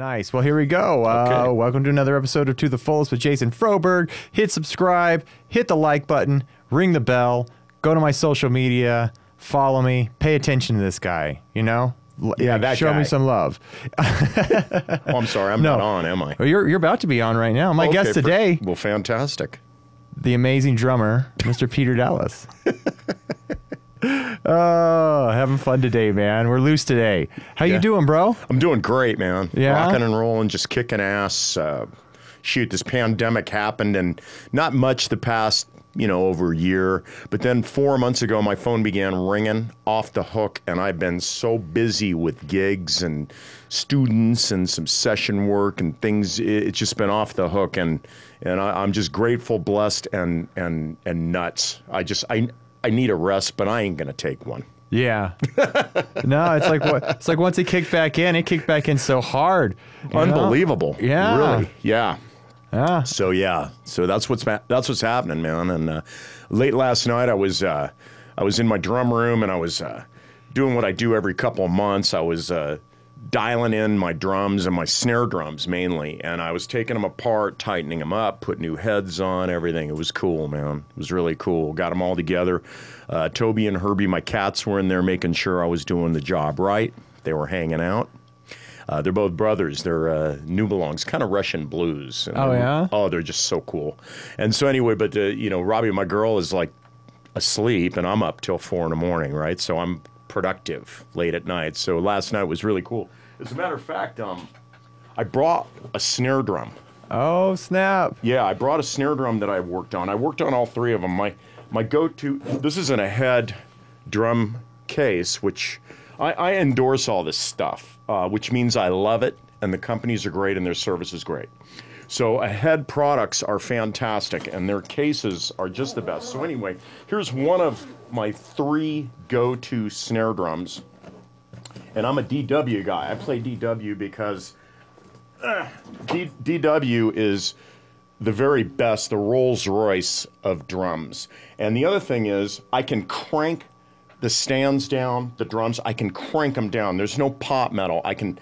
Nice. Well, here we go. Okay. Welcome to another episode of To The Fullest with Jason Froberg. Hit subscribe, hit the like button, ring the bell, go to my social media, follow me, pay attention to this guy, you know? Yeah, like, that show guy. Me some love. Oh, I'm sorry. I'm not on, am I? Well, you're about to be on right now. My guest today. Well, fantastic. The amazing drummer, Mr. Peter Dallas. Oh, having fun today, man. We're loose today. How you doing, bro? I'm doing great, man. Yeah? Rocking and rolling, just kicking ass. Shoot, this pandemic happened, and not much the past, you know, over a year. But then 4 months ago, my phone began ringing off the hook, and I've been so busy with gigs and students and some session work and things. It's just been off the hook, and I'm just grateful, blessed, and nuts. I need a rest, but I ain't gonna take one. Yeah. No, it's like once it kicked back in so hard. Unbelievable. Know? Yeah. Really. Yeah. Ah. So yeah, so that's what's happening, man. And late last night, I was in my drum room, and I was doing what I do every couple of months. I was dialing in my drums and my snare drums mainly, and I was taking them apart, tightening them up, putting new heads on, everything. It was cool, man. It was really cool. Got them all together. Toby and Herbie, my cats, were in there making sure I was doing the job right. They were hanging out. They're both brothers. They're New Belongs, kind of Russian blues. And oh, yeah? Oh, they're just so cool. And so anyway, but, you know, Robbie, my girl, is like asleep, and I'm up till 4 in the morning, right? So I'm productive late at night. So last night was really cool. As a matter of fact, I brought a snare drum. Oh, snap. Yeah, I brought a snare drum that I worked on. I worked on all three of them. My go-to, this is an Ahead drum case, which I endorse all this stuff. Which means I love it, and the companies are great, and their service is great. So Ahead products are fantastic, and their cases are just the best. So anyway, here's one of my three go-to snare drums, and I'm a DW guy. I play DW because DW is the very best, the Rolls Royce of drums. And the other thing is I can crank the stands down, the drums, I can crank them down. There's no pop metal. I can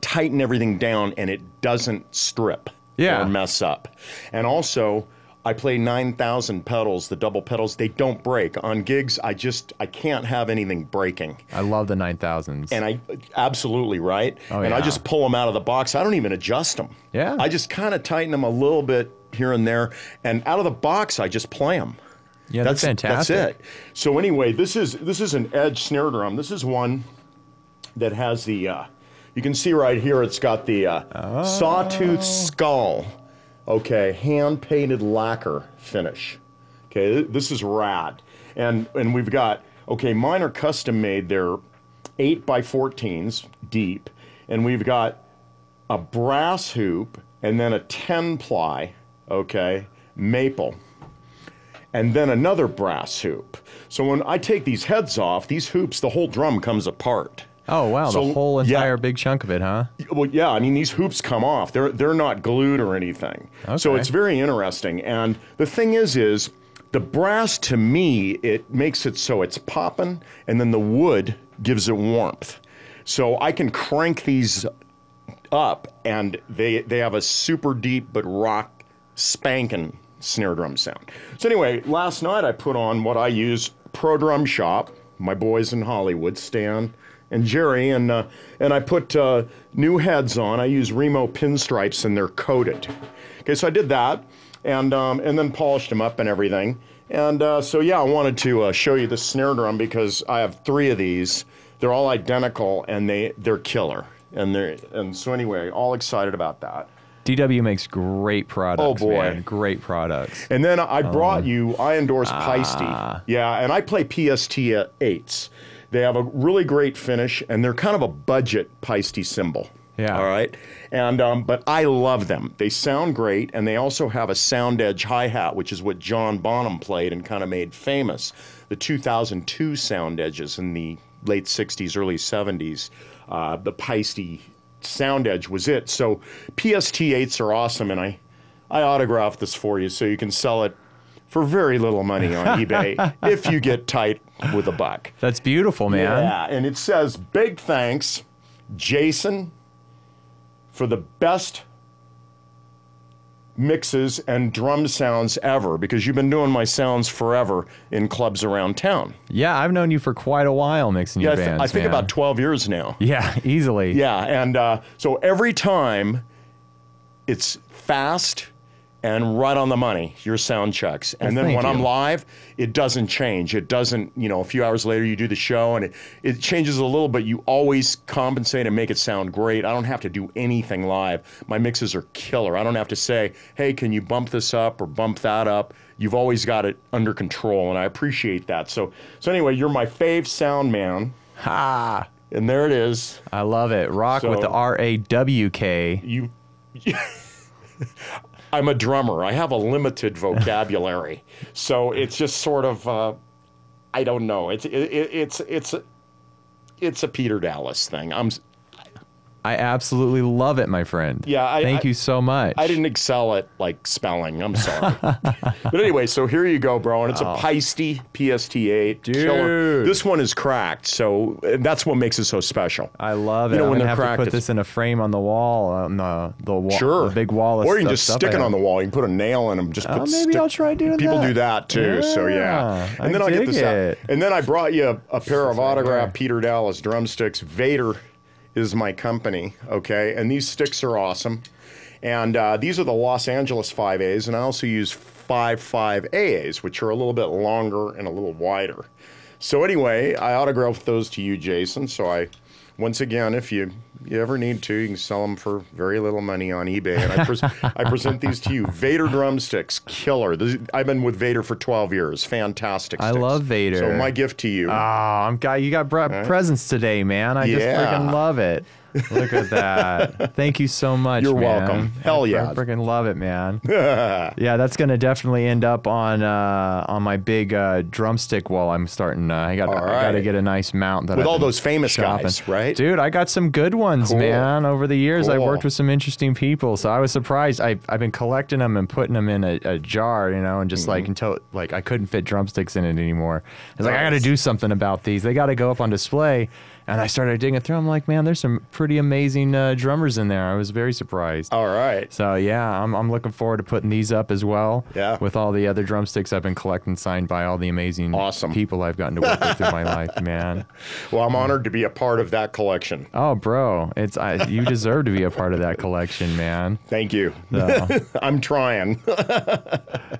tighten everything down, and it doesn't strip or mess up. And also, I play 9,000 pedals, the double pedals. They don't break. On gigs, I can't have anything breaking. I love the 9,000s. And absolutely, right? Oh, and I just pull them out of the box. I don't even adjust them. Yeah. I just kind of tighten them a little bit here and there. And out of the box, I just play them. Yeah, that's fantastic. That's it. So anyway, this is an Edge snare drum. This is one that has the, you can see right here, it's got the sawtooth skull, okay, hand-painted lacquer finish. Okay, this is rad. And we've got, okay, mine are custom-made. They're 8x14s deep, and we've got a brass hoop and then a 10-ply, okay, maple. And then another brass hoop. So when I take these heads off, these hoops, the whole drum comes apart. Oh, wow, so, the whole entire big chunk of it, huh? Well, yeah, I mean, these hoops come off. They're not glued or anything. Okay. So it's very interesting. And the thing is the brass, to me, it makes it so it's popping, and then the wood gives it warmth. So I can crank these up, and they have a super deep but rock spanking snare drum sound. So anyway, last night I put on what I use, Pro Drum Shop, my boys in Hollywood, Stan and Jerry, and I put new heads on. I use Remo pinstripes, and they're coated. Okay, so I did that, and then polished them up and everything. And so yeah, I wanted to show you the snare drum because I have three of these. They're all identical, and they're killer. And so anyway, all excited about that. DW makes great products. Oh boy, man. Great products. And then I brought I endorse Paiste. Yeah, and I play PST 8s. They have a really great finish, and they're kind of a budget Paiste cymbal. Yeah. All right. And but I love them. They sound great, and they also have a Sound Edge hi-hat, which is what John Bonham played and kind of made famous. The 2002 Sound Edges in the late 60s, early 70s. The Paiste Sound Edge was it. So PST8s are awesome, and I autographed this for you so you can sell it for very little money on eBay if you get tight with a buck. That's beautiful, man. Yeah, and it says, big thanks, Jason for the best mixes and drum sounds ever, because you've been doing my sounds forever in clubs around town. Yeah, I've known you for quite a while mixing your bands. I think about 12 years now. Yeah, easily. Yeah, and so every time it's fast and right on the money, your sound checks. And then when I'm live, it doesn't change. It doesn't, you know, a few hours later you do the show and it changes a little, but you always compensate and make it sound great. I don't have to do anything live. My mixes are killer. I don't have to say, hey, can you bump this up or bump that up? You've always got it under control, and I appreciate that. So anyway, you're my fave sound man. Ha! And there it is. I love it. Rock with the R-A-W-K. You... I'm a drummer. I have a limited vocabulary, so it's just sort of I don't know. It's a Peter Dallas thing. I absolutely love it, my friend. Yeah, thank you so much. I didn't excel at like spelling. I'm sorry, but anyway, so here you go, bro, and it's a Paiste PST8. Dude, killer. This one is cracked, so that's what makes it so special. I love it. You know, when they're cracked, put this in a frame on the wall, on the wall, sure, the big wall. Or you can just stick it on the wall. You can put a nail in them. Just put maybe I'll try doing that. People do that too. Yeah, so yeah, and then I'll get this out. And then I brought you a pair of autographed Peter Dallas drumsticks. Vater is my company, okay? And these sticks are awesome. And these are the Los Angeles 5As, and I also use 5.5 AAs, which are a little bit longer and a little wider. So anyway, I autographed those to you, Jason. So I, once again, if you ever need to, you can sell them for very little money on eBay. And I present these to you. Vater drumsticks, killer. I've been with Vater for 12 years. Fantastic sticks. I love Vater. So my gift to you. Oh, you got presents today, man. I just freaking love it. Look at that. Thank you so much, man. You're welcome. Hell yeah. I freaking love it, man. Yeah, that's going to definitely end up on my big drumstick wall. I'm starting. I got to get a nice mount. That with all those famous guys, right? Dude, I got some good ones, man. Over the years, I worked with some interesting people, so I was surprised. I've been collecting them and putting them in a jar, you know, and just like until like I couldn't fit drumsticks in it anymore. I was like, I got to do something about these. They got to go up on display. And I started digging through. I'm like, man, there's some pretty amazing drummers in there. I was very surprised. All right. So yeah, I'm looking forward to putting these up as well. Yeah. With all the other drumsticks I've been collecting, signed by all the amazing people I've gotten to work with in my life, man. Well, I'm honored to be a part of that collection. Oh, bro, you deserve to be a part of that collection, man. Thank you. So. I'm trying.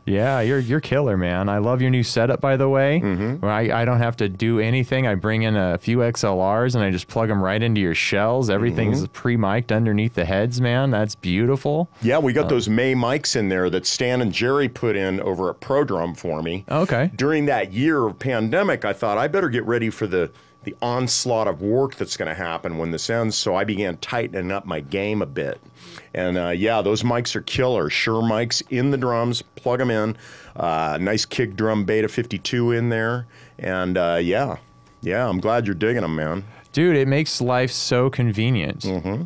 Yeah, you're killer, man. I love your new setup, by the way. Mm-hmm. I don't have to do anything. I bring in a few XLRs. And I just plug them right into your shells. Everything's pre-mic'd underneath the heads, man. That's beautiful. Yeah, we got those May mics in there that Stan and Jerry put in over at Pro Drum for me. Okay. During that year of pandemic, I thought I better get ready for the onslaught of work that's going to happen when this ends. So I began tightening up my game a bit. And yeah, those mics are killer. Shure mics in the drums, plug them in. Nice kick drum Beta 52 in there. And yeah. Yeah, I'm glad you're digging them, man. Dude, it makes life so convenient. Mm-hmm.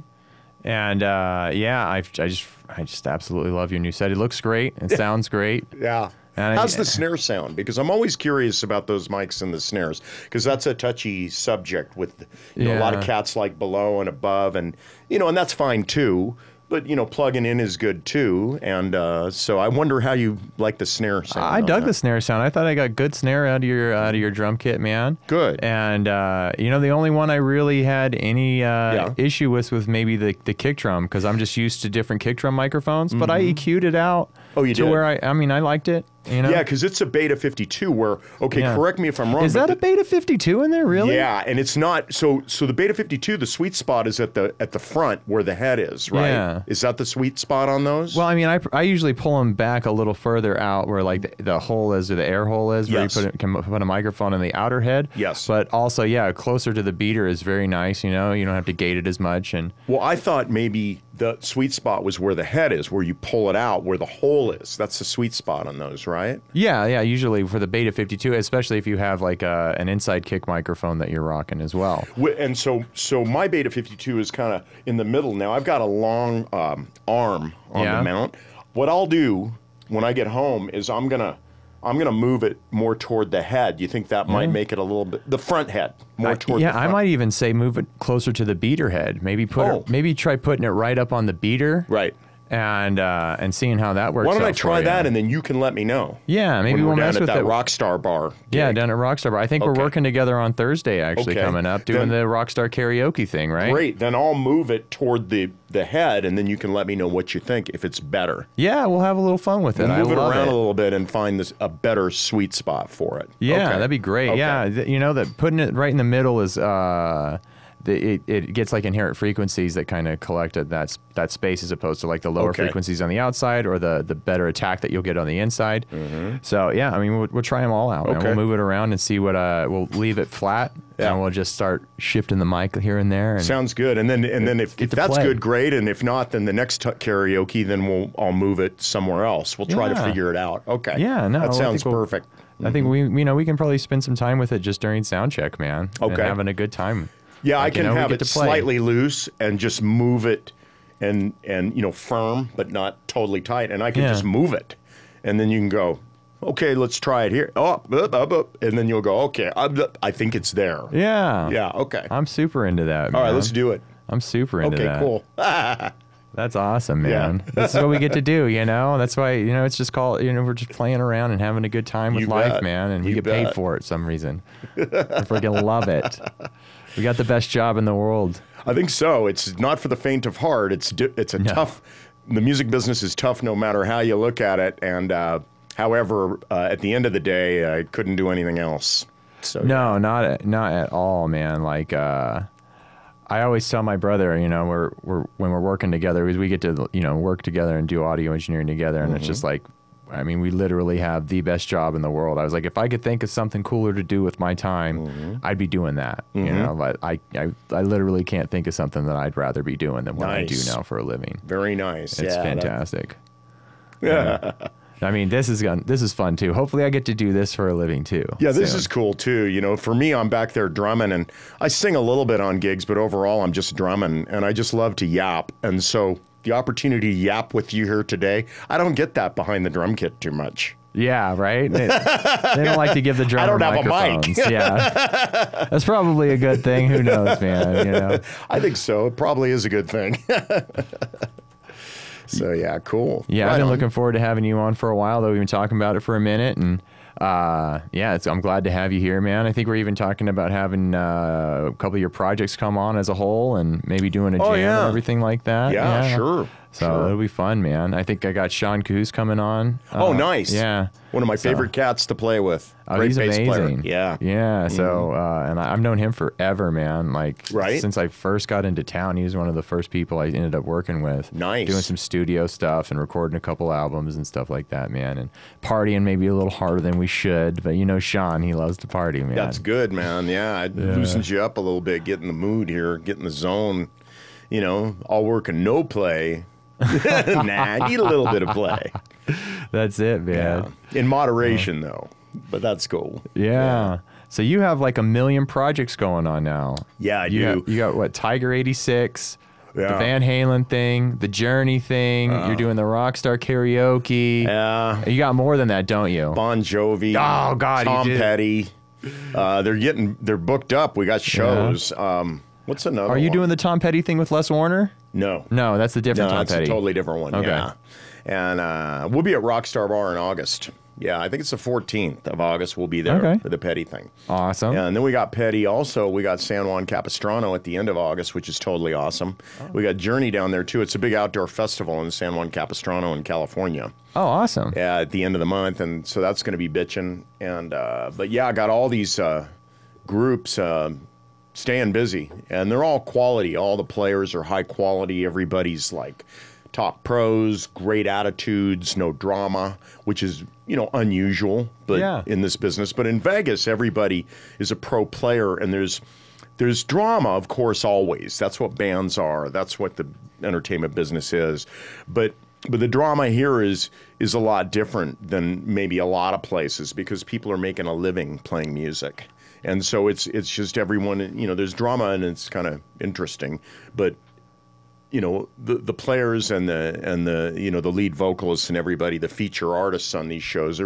And yeah, I just absolutely love your new set. It looks great. It sounds great. Yeah. And how's the snare sound? Because I'm always curious about those mics and the snares, because that's a touchy subject with a lot of cats like below and above, and and that's fine too. But, plugging in is good, too, and so I wonder how you like the snare sound. I dug the snare sound. I thought I got good snare out of your drum kit, man. Good. And, the only one I really had any issue with maybe the kick drum, because I'm just used to different kick drum microphones, but I EQ'd it out. Oh, you did? To where I liked it. Yeah, because it's a Beta 52 where, correct me if I'm wrong. Is that a Beta 52 in there, really? Yeah, and it's not, so the Beta 52, the sweet spot is at the front where the head is, right? Yeah. Is that the sweet spot on those? Well, I usually pull them back a little further out where like the hole is or the air hole is, where you can put a microphone in the outer head. Yes. But also, yeah, closer to the beater is very nice, you don't have to gate it as much. And well, I thought maybe the sweet spot was where the head is, where you pull it out, where the hole is. That's the sweet spot on those, right? Yeah, usually for the Beta 52, especially if you have like an inside kick microphone that you're rocking as well. And so my Beta 52 is kind of in the middle now. I've got a long arm on the mount. What I'll do when I get home is I'm going to I'm going to move it more toward the head. You think that might make it a little bit, the front head, more toward the front? Yeah, I might even say move it closer to the beater head. Maybe put it, maybe try putting it right up on the beater. Right. And seeing how that works. Why don't I try that, and then you can let me know? Yeah, maybe we'll mess with that Rockstar Bar. Yeah, down at Rockstar Bar. I think we're working together on Thursday, actually, coming up, doing the Rockstar karaoke thing, right? Great. Then I'll move it toward the head, and then you can let me know what you think, if it's better. Yeah, we'll have a little fun with it. We'll move it around a little bit and find this, a better sweet spot for it. Yeah, that'd be great. Okay. Yeah, you know, that putting it right in the middle is... It gets like inherent frequencies that kind of collect at that space, as opposed to like the lower frequencies on the outside, or the better attack that you'll get on the inside. So yeah, I mean, we'll try them all out. Okay. We'll move it around and see what we'll leave it flat, and we'll just start shifting the mic here and there. And sounds good. And then if that's good, great. And if not, then the next karaoke, then I'll move it somewhere else. We'll try to figure it out. Okay. Yeah. No. That sounds perfect. I think we can probably spend some time with it just during sound check, man. Okay. And having a good time. Yeah, like, I can have it slightly loose and just move it and you know, firm but not totally tight. And I can just move it. And then you can go, okay, let's try it here. Oh, and then you'll go, okay, I think it's there. Yeah. Yeah, okay. I'm super into that, man. All right, let's do it. I'm super into that. Okay, cool. That's awesome, man. Yeah. That's what we get to do, you know? That's why, you know, it's just called, you know, we're just playing around and having a good time with life, man. And we get paid for it for some reason. I freaking love it. We got the best job in the world. I think so. It's not for the faint of heart. It's a tough, the music business is tough no matter how you look at it. And however, at the end of the day, I couldn't do anything else. So no, not at all, man. Like, I always tell my brother, you know, when we're working together, we get to, you know, work together and do audio engineering together, and it's just like, I mean, we literally have the best job in the world. I was like, if I could think of something cooler to do with my time, I'd be doing that. You know, like, I literally can't think of something that I'd rather be doing than what I do now for a living. Very nice. It's fantastic. Yeah. I mean, this is fun too. Hopefully I get to do this for a living too. Yeah, this is cool too. You know, for me, I'm back there drumming, and I sing a little bit on gigs, but overall I'm just drumming, and I just love to yap. And so the opportunity to yap with you here today, I don't get that behind the drum kit too much. Yeah, right? They don't like to give the drummer microphones. A mic. Yeah. That's probably a good thing. Who knows, man? You know? I think so. It probably is a good thing. So, yeah, cool. Yeah, I've been looking forward to having you on for a while, though. We've been talking about it for a minute, and yeah, I'm glad to have you here, man. I think we're even talking about having a couple of your projects come on as a whole, and maybe doing a jam and everything like that. Yeah, sure. So it'll be fun, man. I think I got Sean Koos coming on. Oh, nice. Yeah. One of my favorite cats to play with. Great he's bass amazing. Player. Yeah. Yeah. So, and I've known him forever, man. Like, since I first got into town, he was one of the first people I ended up working with. Nice. Doing some studio stuff and recording a couple albums and stuff like that, man. And partying maybe a little harder than we should. But, you know, Sean, he loves to party, man. That's good, man. Yeah. It loosens you up a little bit, get in the mood here, get in the zone. You know, all work and no play. Nah, need a little bit of play. That's it, man. Yeah. In moderation, though. But that's cool. Yeah. So you have like a million projects going on now. Yeah, I do. You got what? Tiger 86, the Van Halen thing, the Journey thing. You're doing the Rockstar karaoke. Yeah. You got more than that, don't you? Bon Jovi. Oh God, Tom Petty. They're booked up. We got shows. Yeah. What's another? Are you doing the Tom Petty thing with Les Warner? No. No, that's a different Tom Petty. No, that's a totally different one, yeah. And we'll be at Rockstar Bar in August. Yeah, I think it's the 14th of August we'll be there for the Petty thing. Awesome. And then we got Petty also. We got San Juan Capistrano at the end of August, which is totally awesome. Oh. We got Journey down there, too. It's a big outdoor festival in San Juan Capistrano in California. Oh, awesome. Yeah, at the end of the month, and so that's going to be bitching. And, but, yeah, I got all these groups staying busy, and they're all quality. All the players are high quality. Everybody's like top pros, great attitudes, no drama, which is, you know, unusual, but in this business. But in Vegas, everybody is a pro player, and there's drama, of course, always. That's what bands are. That's what the entertainment business is. But the drama here is a lot different than maybe a lot of places, because people are making a living playing music. And so it's just everyone, you know, there's drama, and it's kind of interesting. But you know, the players and the you know, the lead vocalists and everybody, the feature artists on these shows,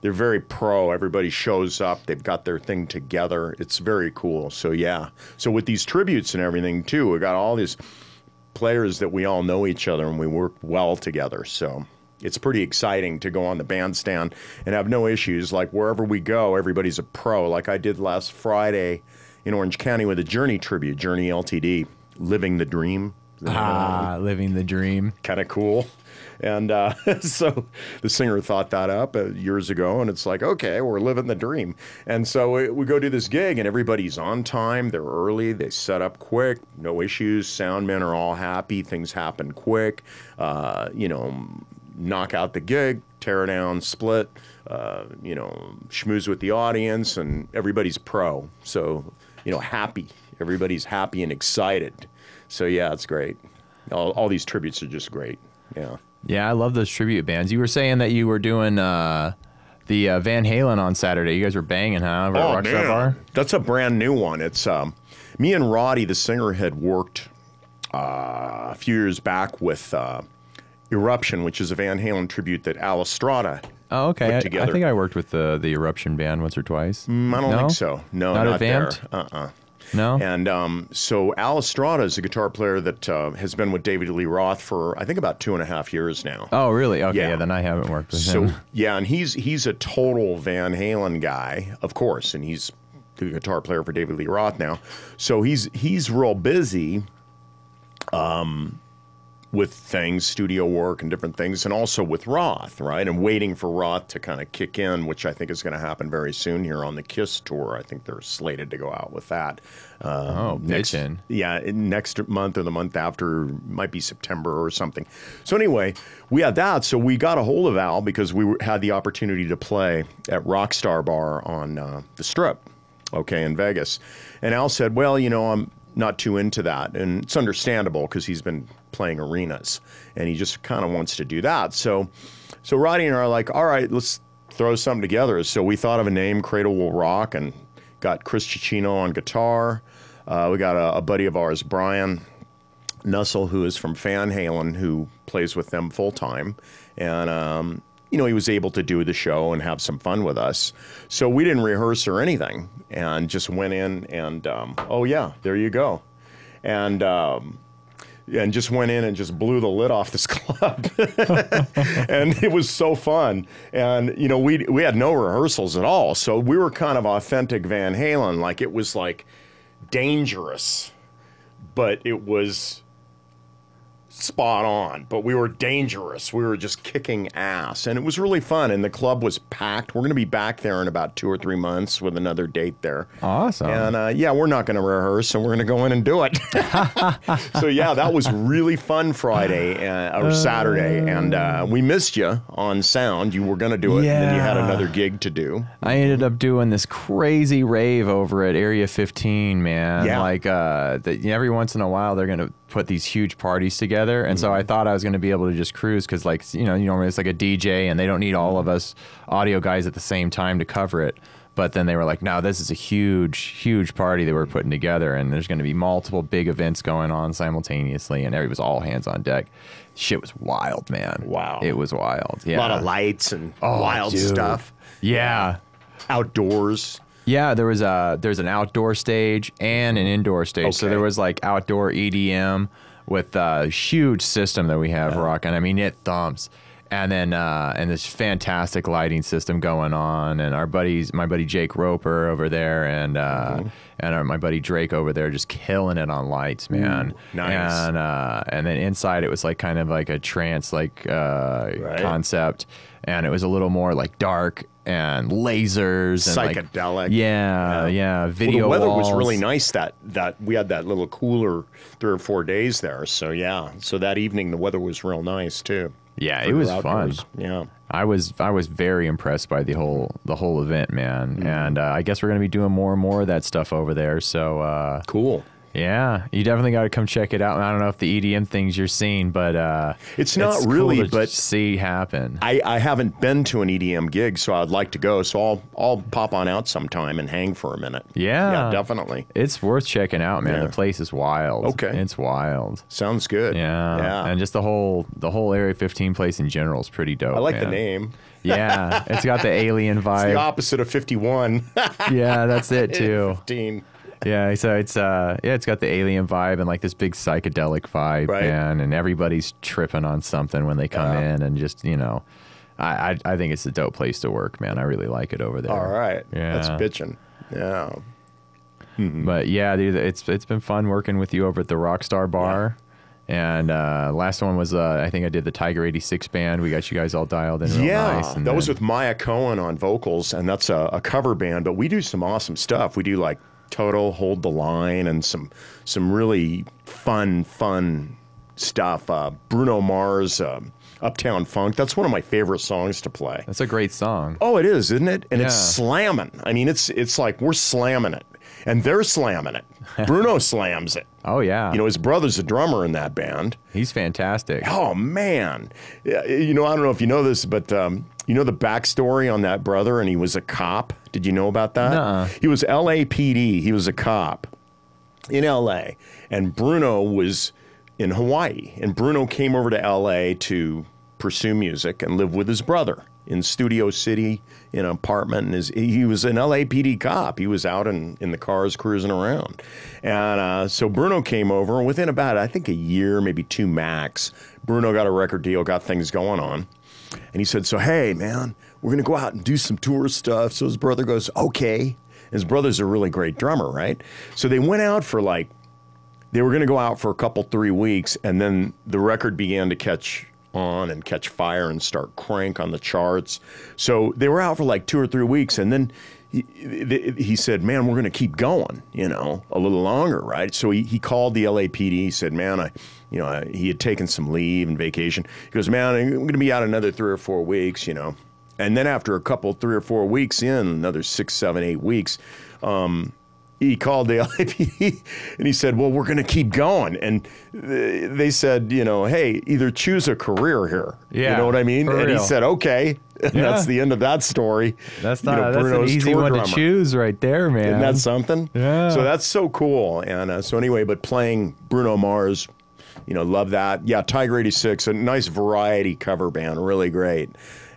they're very pro. Everybody shows up, they've got their thing together. It's very cool. So yeah. So with these tributes and everything too, we got all these players that we all know each other and we work well together. So it's pretty exciting to go on the bandstand and have no issues. Like wherever we go, everybody's a pro. Like I did last Friday in Orange County with a Journey tribute, Journey Ltd. Living the Dream. Living the Dream. Kind of cool. And so the singer thought that up years ago, and it's like, okay, we're living the dream. And so we go do this gig, and everybody's on time. They're early. They set up quick. No issues. Sound men are all happy. Things happen quick. You know, knock out the gig, tear down, split, you know, schmooze with the audience, and everybody's pro. So, you know, happy. Everybody's happy and excited. So, yeah, it's great. All these tributes are just great. Yeah. Yeah, I love those tribute bands. You were saying that you were doing the Van Halen on Saturday. You guys were banging, huh? Oh, Rockstar man. Bar? That's a brand new one. It's me and Roddy, the singer, had worked a few years back with Eruption, which is a Van Halen tribute that Alistrata put together. I think I worked with the Eruption band once or twice. I don't think so. No, not there. Uh-uh. No. And so Alistrata is a guitar player that has been with David Lee Roth for I think about 2.5 years now. Oh, really? Okay. Yeah. Then I haven't worked with him. So yeah, and he's a total Van Halen guy, of course, and he's the guitar player for David Lee Roth now. So he's real busy, with things, studio work and different things, and also with Roth, right? And waiting for Roth to kind of kick in, which I think is going to happen very soon here on the KISS tour. I think they're slated to go out with that. Next month or the month after, might be September or something. So anyway, we had that. So we got a hold of Al because we had the opportunity to play at Rockstar Bar on the Strip, okay, in Vegas. And Al said, well, you know, I'm not too into that. And it's understandable because he's been playing arenas and he just kind of wants to do that. So Roddy and I are like, all right, let's throw something together. So we thought of a name, Cradle Will Rock, and got Chris Cicino on guitar. We got a buddy of ours, Brian Nussel, who is from Van Halen, who plays with them full time. And, you know, he was able to do the show and have some fun with us. So we didn't rehearse or anything and just went in and, oh, yeah, there you go. And just went in and just blew the lid off this club. And it was so fun. And, you know, we had no rehearsals at all. So we were kind of authentic Van Halen. Like, it was, like, dangerous, but it was spot on. But we were dangerous. We were just kicking ass. And it was really fun. And the club was packed. We're going to be back there in about 2 or 3 months with another date there. Awesome. And yeah, we're not going to rehearse. So we're going to go in and do it. So yeah, that was really fun Friday or Saturday. And we missed you on sound. You were going to do it. Yeah. And then you had another gig to do. I ended up doing this crazy rave over at Area 15, man. Yeah. Like every once in a while, they're going to put these huge parties together. And so I thought I was going to be able to just cruise because, like, you know, it's like a DJ and they don't need all of us audio guys at the same time to cover it. But then they were like, no, this is a huge, huge party that we're putting together. And there's going to be multiple big events going on simultaneously. And it was all hands on deck. Shit was wild, man. Wow. It was wild. Yeah. A lot of lights and wild stuff. Yeah. Outdoors. Yeah, there was there's an outdoor stage and an indoor stage. Okay. So there was like outdoor EDM with a huge system that we have rocking. I mean, it thumps. And then and this fantastic lighting system going on. And our buddies, my buddy Jake Roper over there and my buddy Drake over there just killing it on lights, man. Ooh, nice. And then inside it was like kind of like a trance like concept. And it was a little more like dark. And lasers, and psychedelic. Like, yeah. Video. Well, the weather walls was really nice. That we had that little cooler 3 or 4 days there. So yeah. So that evening the weather was real nice too. Yeah, it was outdoors. Fun. Yeah. I was very impressed by the whole event, man. Mm-hmm. And I guess we're gonna be doing more and more of that stuff over there. So cool. Yeah, you definitely got to come check it out. And I don't know if the EDM things you're seeing, but it's not really, cool but see happen. I haven't been to an EDM gig, so I'd like to go. So I'll pop on out sometime and hang for a minute. Yeah, yeah, definitely. It's worth checking out, man. Yeah. The place is wild. Okay, it's wild. Sounds good. Yeah, yeah. And just the whole Area 15 place in general is pretty dope. I like the name. Yeah, it's got the alien vibe. It's the opposite of 51. Yeah, that's it too. 15. Yeah, so it's got the alien vibe and like this big psychedelic vibe, right, man, and everybody's tripping on something when they come in, and just, you know, I think it's a dope place to work, man. I really like it over there. All right, yeah, that's bitching. Yeah, but yeah, dude, it's been fun working with you over at the Rockstar Bar. Yeah. And last one was, I think I did the Tiger 86 band. We got you guys all dialed in real nice. Yeah, that was with Maya Cohen on vocals, and that's a cover band, but we do some awesome stuff. We do like Total, Hold the Line, and some really fun stuff. Bruno Mars, Uptown Funk. That's one of my favorite songs to play. That's a great song. Oh, it is, isn't it? And it's slamming. I mean, it's like we're slamming it. And they're slamming it. Bruno slams it. Oh, yeah. You know, his brother's a drummer in that band. He's fantastic. Oh, man. You know, I don't know if you know this, but you know the backstory on that brother, and he was a cop? Did you know about that? Nuh-uh. He was LAPD. He was a cop in L.A., and Bruno was in Hawaii. And Bruno came over to L.A. to pursue music and live with his brother in Studio City, in an apartment, and he was an LAPD cop. He was out in the cars cruising around. And so Bruno came over, and within about, I think, a year, maybe two max, Bruno got a record deal, got things going on. And he said, so, hey, man, we're going to go out and do some tour stuff. So his brother goes, okay. His brother's a really great drummer, right? So they went out for, like, they were going to go out for a couple, 3 weeks, and then the record began to catch on and catch fire and start crank on the charts. So they were out for like 2 or 3 weeks, and then he said, man, we're going to keep going, you know, a little longer, right? So he called the LAPD. He said, man, he had taken some leave and vacation. He goes, man, I'm going to be out another 3 or 4 weeks, you know. And then after a couple, 3 or 4 weeks in, another 6, 7, 8 weeks, he called the LAPD, and he said, well, we're going to keep going. And they said, you know, hey, either choose a career here. Yeah, you know what I mean? And he said, okay. And that's the end of that story. That's not, that's an easy one to choose right there, man. Isn't that something? Yeah. So that's so cool. And so anyway, but playing Bruno Mars, you know, love that. Yeah, Tiger 86, a nice variety cover band, really great.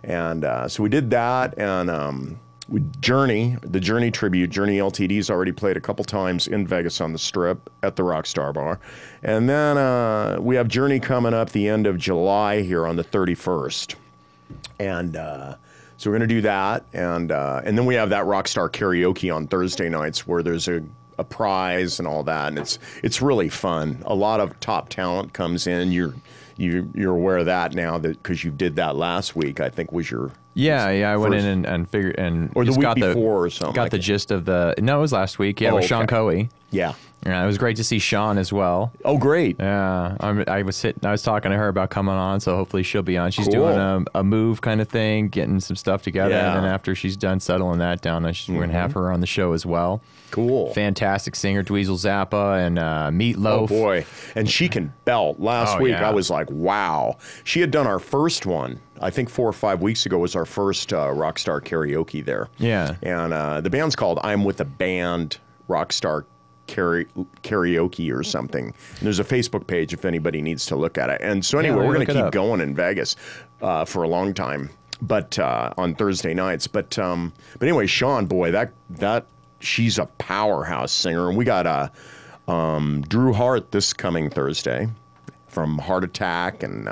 And so we did that, and Journey, the Journey tribute, Journey LTD's already played a couple times in Vegas on the Strip at the Rockstar Bar. And then we have Journey coming up the end of July here on the 31st. And so we're going to do that. And then we have that Rockstar Karaoke on Thursday nights where there's a prize and all that. And it's really fun. A lot of top talent comes in. You're aware of that now, that because you did that last week, I think was your... Yeah, I went in and figured, and or the week before or something. Got the gist of the, no, it was last week. Yeah, with Sean Koos. Yeah. Yeah, it was great to see Sean as well. Oh, great. Yeah, I was talking to her about coming on, so hopefully she'll be on. She's doing a move kind of thing, getting some stuff together, and then after she's done settling that down, we're gonna have her on the show as well. Cool. Fantastic singer, Dweezil Zappa and Meatloaf. Oh boy, and she can belt. Last week I was like, wow. She had done our first one. I think 4 or 5 weeks ago was our first Rockstar Karaoke there. Yeah. And the band's called I'm With a Band Rockstar Karaoke or something. And there's a Facebook page if anybody needs to look at it. And so anyway, we're going to keep going in Vegas for a long time, but on Thursday nights. But anyway, Sean, boy, that she's a powerhouse singer. And we got Drew Hart this coming Thursday from Heart Attack and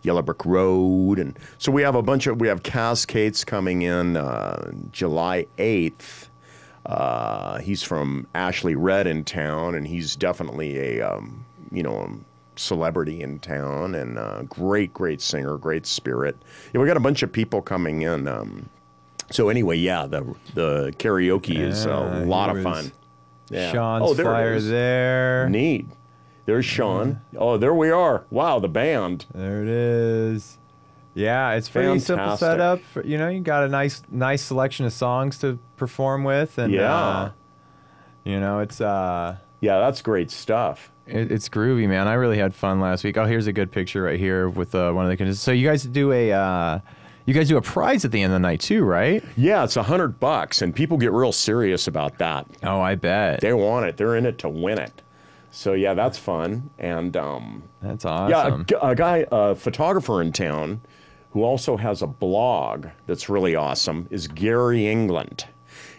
Yellow Brick Road. And so we have we have Cascades coming in July 8th. He's from Ashley Red in town, and he's definitely a, you know, celebrity in town, and great singer, great spirit. Yeah, we got a bunch of people coming in. So anyway, yeah, the karaoke is a lot of fun. Yeah. Sean's flyer there. Neat. There's Sean. Oh, there we are. Wow, the band. There it is. Yeah, it's pretty simple setup. You know, you got a nice selection of songs to perform with, and you know, it's Yeah, that's great stuff. It's groovy, man. I really had fun last week. Oh, here's a good picture right here with one of the contestants. So you guys do a prize at the end of the night too, right? Yeah, it's $100, and people get real serious about that. Oh, I bet. They want it. They're in it to win it. So yeah, that's fun. And that's awesome. Yeah, a photographer in town who also has a blog that's really awesome is Gary England.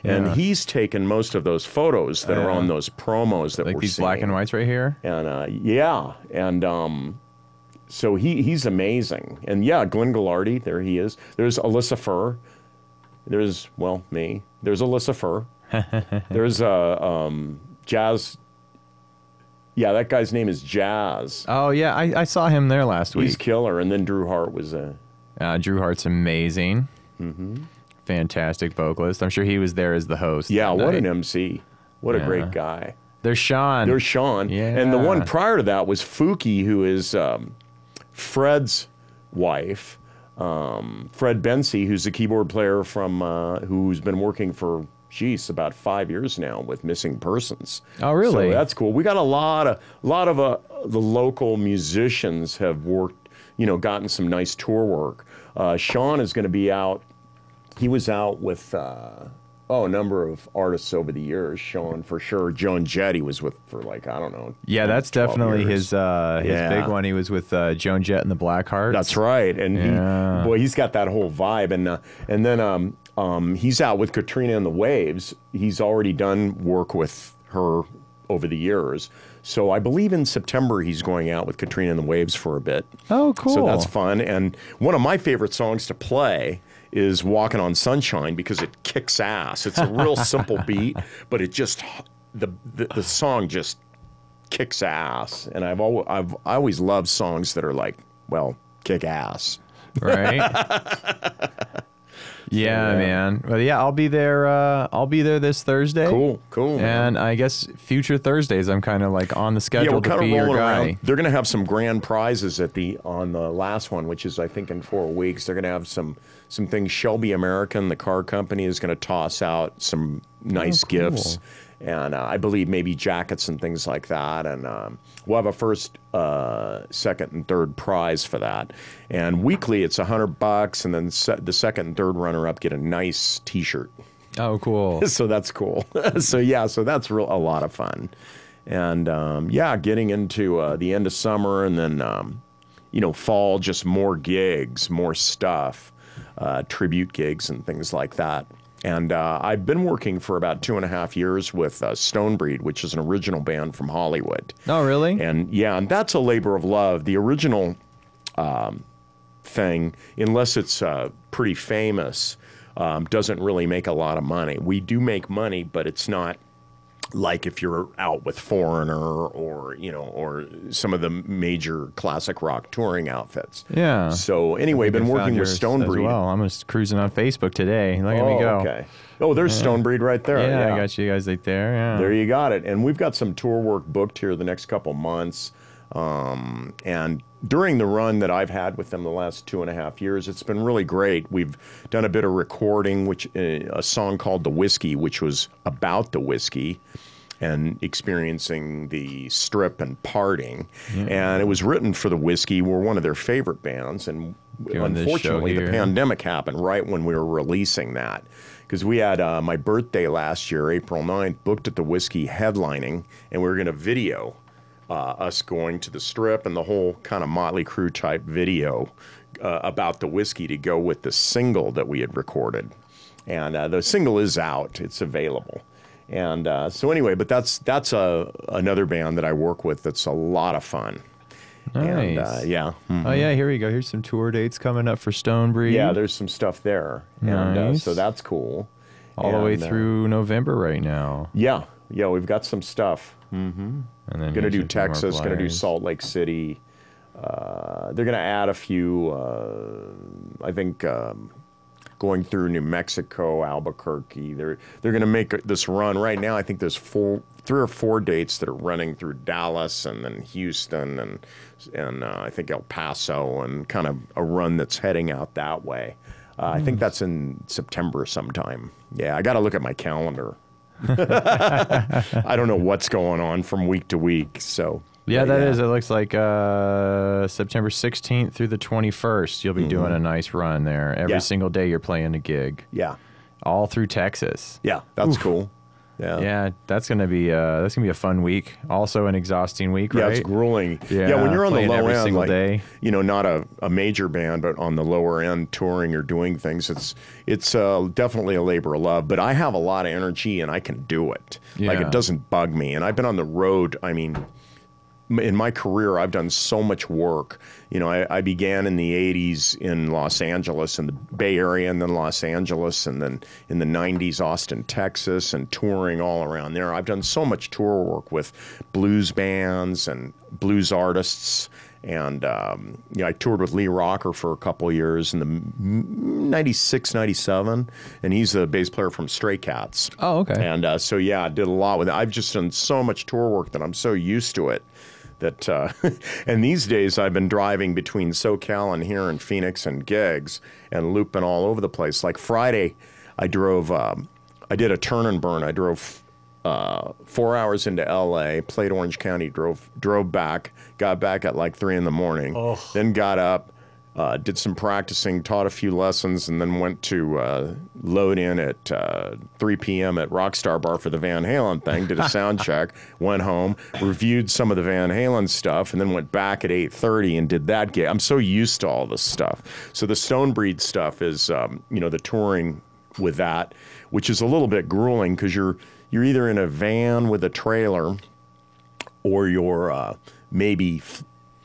Yeah. And he's taken most of those photos that are on those promos that like we're seeing. Like these black and whites right here? And yeah. And so he's amazing. And yeah, Glenn Gallardi, there he is. There's Alyssa Furr. There's, well, me. There's Alyssa Furr. There's Jazz. Yeah, that guy's name is Jazz. Oh, yeah. I saw him there last week. He's killer. And then Drew Hart was a... Drew Hart's amazing. Mm-hmm. Fantastic vocalist. I'm sure he was there as the host. Yeah, what an MC. What a great guy. There's Sean. There's Sean. Yeah. And the one prior to that was Fuki, who is Fred's wife, Fred Bency, who's a keyboard player from who's been working for, geez, about 5 years now with Missing Persons. Oh, really? So that's cool. We got a lot of the local musicians have worked, you know, gotten some nice tour work. Sean is going to be out. He was out with, a number of artists over the years. Sean, for sure. Joan Jett he was with for, like, I don't know. Yeah, that's definitely his big one. He was with Joan Jett and the Blackhearts. That's right. And yeah. He's got that whole vibe. And then he's out with Katrina and the Waves. He's already done work with her over the years. So I believe in September he's going out with Katrina and the Waves for a bit. Oh, cool. So that's fun. And one of my favorite songs to play is Walking on Sunshine because it kicks ass. It's a real simple beat, but it just the song just kicks ass. And I always loved songs that are like, well, kick ass. Right. Yeah, man. Well, yeah, I'll be there. I'll be there this Thursday. Cool. And man, I guess future Thursdays, I'm kind of like on the schedule to be your guy. Around. They're gonna have some grand prizes on the last one, which is I think in 4 weeks. They're gonna have some things. Shelby American, the car company, is gonna toss out some nice gifts, and I believe maybe jackets and things like that. And we'll have a first, second, and third prize for that. And weekly, it's $100, and then the second and third runner-up get a nice T-shirt. Oh, cool! So that's cool. So that's a lot of fun. And getting into the end of summer, and then fall, just more gigs, more stuff, tribute gigs, and things like that. And I've been working for about 2.5 years with Stonebreed, which is an original band from Hollywood. Oh, really? And yeah, and that's a labor of love. The original thing, unless it's pretty famous, doesn't really make a lot of money. We do make money, but it's not like if you're out with Foreigner or some of the major classic rock touring outfits. Yeah. So anyway, been working with Stonebreed. Well, I'm just cruising on Facebook today. Look at me go. Okay. Oh, there's Stonebreed right there. Yeah, I got you guys right there. Yeah. There you got it. And we've got some tour work booked here the next couple months. And during the run that I've had with them the last 2.5 years, it's been really great. We've done a bit of recording, a song called The Whiskey, which was about the whiskey and experiencing the strip and partying. Yeah. And it was written for The Whiskey. We're one of their favorite bands. And unfortunately, the pandemic happened right when we were releasing that. Because we had my birthday last year, April 9th, booked at The Whiskey headlining, and we were going to video us going to the strip and the whole kind of Motley Crue type video about the whiskey to go with the single that we had recorded. And the single is out. It's available. And so anyway, but that's another band that I work with that's a lot of fun. Nice. And, yeah. Mm-hmm. Oh, yeah, here we go. Here's some tour dates coming up for Stonebreed. Yeah, there's some stuff there. Nice. And so that's cool. All the way through November right now. Yeah. Yeah, we've got some stuff. Mm-hmm. And then gonna do Texas, gonna do Salt Lake City. They're gonna add a few. I think going through New Mexico, Albuquerque. They're gonna make this run right now. I think there's three or four dates that are running through Dallas and then Houston and I think El Paso and kind of a run that's heading out that way. I think that's in September sometime. Yeah, I got to look at my calendar. I don't know what's going on from week to week, so... Yeah, that is. It looks like September 16th through the 21st. You'll be doing a nice run there. Every single day you're playing a gig. Yeah. All through Texas. Yeah, that's cool. Yeah. Yeah, that's gonna be a fun week. Also an exhausting week, right? Yeah, it's grueling. Yeah, when you're on the low end, like, you know, not a major band, but on the lower end touring or doing things, it's definitely a labor of love. But I have a lot of energy and I can do it. Yeah. Like, it doesn't bug me. And I've been on the road, I mean, in my career, I've done so much work. You know, I began in the 80s in Los Angeles and the Bay Area, and then Los Angeles, and then in the 90s, Austin, Texas, and touring all around there. I've done so much tour work with blues bands and blues artists. And yeah, I toured with Lee Rocker for a couple years in the 96, 97, and he's the bass player from Stray Cats. Oh, okay. And so, yeah, I did a lot with it. I've just done so much tour work that I'm so used to it. That and these days I've been driving between SoCal and here in Phoenix and gigs and looping all over the place. Like Friday, I drove, I did a turn and burn. I drove 4 hours into LA, played Orange County, drove back, got back at like 3 in the morning, then got up, did some practicing, taught a few lessons, and then went to load in at 3 p.m. at Rockstar Bar for the Van Halen thing, did a sound check, went home, reviewed some of the Van Halen stuff, and then went back at 8:30 and did that gig. I'm so used to all this stuff. So the Stonebreed stuff is, you know, the touring with that, which is a little bit grueling because you're either in a van with a trailer or you're maybe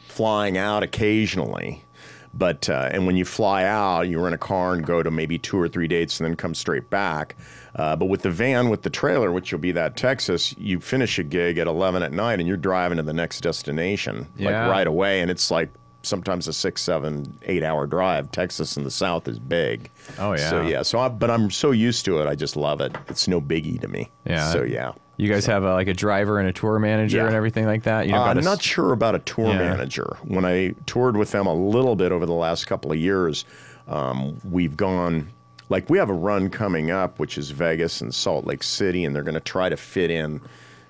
flying out occasionally. But, and when you fly out, you rent a car and go to maybe 2 or 3 dates and then come straight back. But with the van, with the trailer, which will be that Texas, you finish a gig at 11 at night and you're driving to the next destination, like right away. And it's like sometimes a 6, 7, 8 hour drive. Texas in the South is big. Oh, yeah. So, yeah. So, but I'm so used to it. I just love it. It's no biggie to me. Yeah. So, yeah. You guys have like a driver and a tour manager and everything like that? You know, I'm not sure about a tour manager. When I toured with them a little bit over the last couple of years, we've gone, like we have a run coming up, which is Vegas and Salt Lake City, and they're going to try to fit in,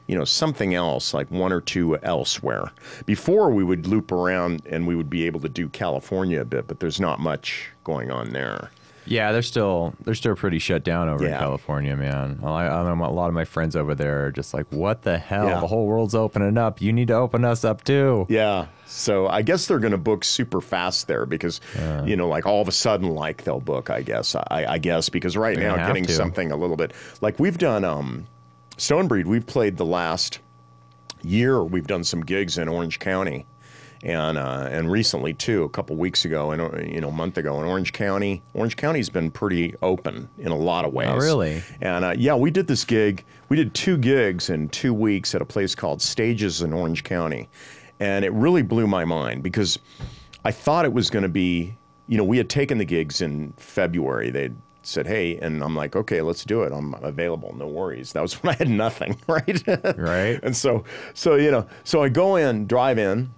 you know, something else, like 1 or 2 elsewhere. Before we would loop around and we would be able to do California a bit, but there's not much going on there. Yeah, they're still pretty shut down over in California, man. I know a lot of my friends over there are just like, what the hell? Yeah. The whole world's opening up. You need to open us up too. Yeah. So I guess they're going to book super fast there because, you know, like all of a sudden, like they'll book, I guess. I guess because right now getting something a little bit like we've done Stonebreed. We've played the last year. We've done some gigs in Orange County. And recently too, a couple weeks ago, and you know, a month ago in Orange County. Orange County's been pretty open in a lot of ways. Oh, really? And yeah, we did this gig. We did 2 gigs in 2 weeks at a place called Stages in Orange County, and it really blew my mind because I thought it was going to be, you know, we had taken the gigs in February. They'd said, hey, and I'm like, okay, let's do it. I'm available. No worries. That was when I had nothing, right? Right. And so you know, so I go in, drive in.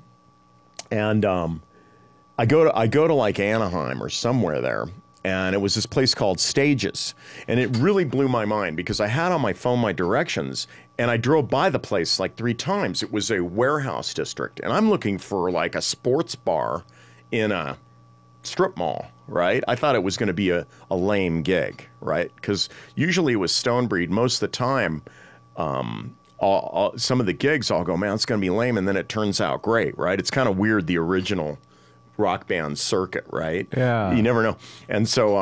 And I go to like Anaheim or somewhere there, and it was this place called Stages, and it really blew my mind because I had on my phone my directions, and I drove by the place like 3 times. It was a warehouse district, and I'm looking for like a sports bar in a strip mall, right? I thought it was going to be a lame gig, right? Because usually it was Stonebreed most of the time. Some of the gigs I'll go, man, it's going to be lame, and then it turns out great, right? It's kind of weird, the original rock band circuit, right? Yeah. You never know. And so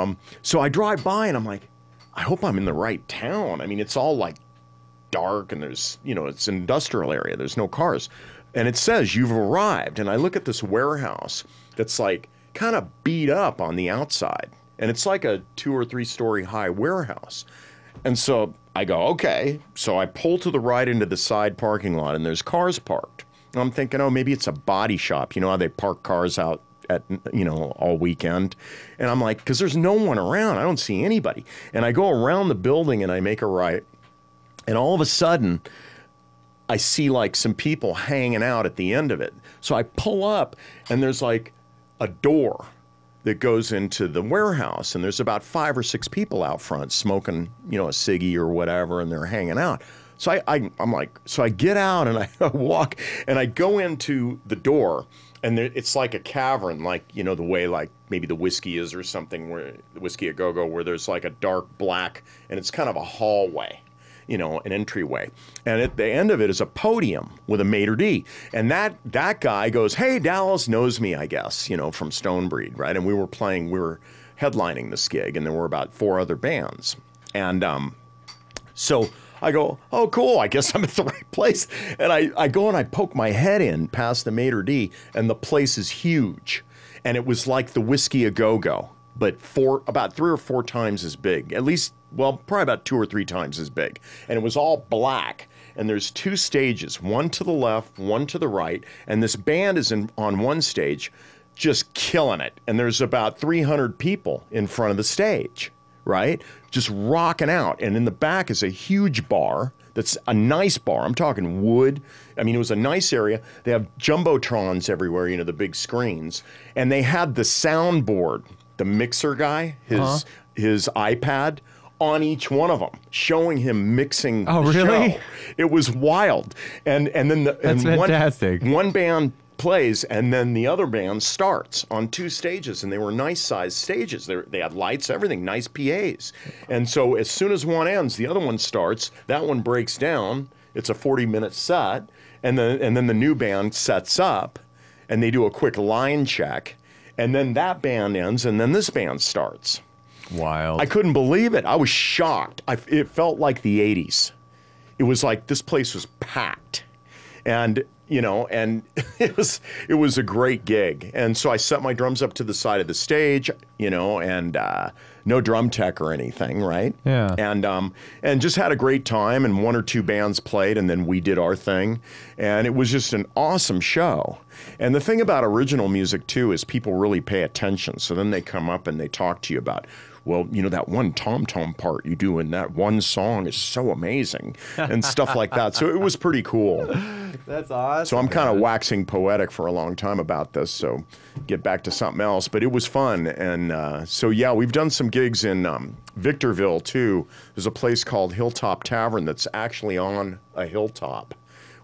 I drive by, and I'm like, I hope I'm in the right town. I mean, it's all, like, dark, and there's, you know, it's an industrial area. There's no cars. And it says, you've arrived. And I look at this warehouse that's, like, kind of beat up on the outside. And it's like a 2- or 3-story high warehouse. And so I go, okay. So I pull to the right into the side parking lot, and there's cars parked. And I'm thinking, oh, maybe it's a body shop. You know how they park cars out at, you know, all weekend? And I'm like, because there's no one around. I don't see anybody. And I go around the building, and I make a right. And all of a sudden, I see, like, some people hanging out at the end of it. So I pull up, and there's, like, a door that goes into the warehouse, and there's about 5 or 6 people out front smoking, you know, a ciggy or whatever, and they're hanging out. So I'm like, so I get out and I walk and I go into the door, and there, it's like a cavern, like, you know, the way like maybe the Whiskey is or something, where the Whiskey A Go-Go, where there's like a dark black, and it's kind of a hallway, you know, an entryway. And at the end of it is a podium with a maitre d'. And that guy goes, hey, Dallas knows me, I guess, you know, from Stonebreed, right? And we were headlining this gig, and there were about 4 other bands. And so I go, oh, cool, I guess I'm at the right place. And I go and I poke my head in past the maitre d', and the place is huge. And it was like the Whiskey A Go-Go, but about 3 or 4 times as big, at least. Well, probably about 2 or 3 times as big. And it was all black. And there's 2 stages, one to the left, one to the right. And this band is on one stage just killing it. And there's about 300 people in front of the stage, right? Just rocking out. And in the back is a huge bar that's a nice bar. I'm talking wood. I mean, it was a nice area. They have jumbotrons everywhere, you know, the big screens. And they had the soundboard, the mixer guy, his iPad, on each one of them, showing him mixing. Oh, really? Show. It was wild. And then fantastic. One band plays, and then the other band starts on 2 stages, and they were nice sized stages. They had lights, everything, nice PAs. And so as soon as one ends, the other one starts. That one breaks down. It's a 40-minute set, and then the new band sets up, and they do a quick line check, and then that band ends, and then this band starts. Wild. I couldn't believe it. I was shocked. It felt like the 80s. It was like this place was packed, and you know, and it was a great gig. And so I set my drums up to the side of the stage, you know, and no drum tech or anything, right? Yeah. And just had a great time, and 1 or 2 bands played, and then we did our thing, and it was just an awesome show. And the thing about original music too is people really pay attention. So then they come up and they talk to you about, well, you know, that one tom-tom part you do in that one song is so amazing, and stuff like that. So it was pretty cool. That's awesome. So I'm kind of waxing poetic for a long time about this, so get back to something else. But it was fun. And so, yeah, we've done some gigs in Victorville, too. There's a place called Hilltop Tavern that's actually on a hilltop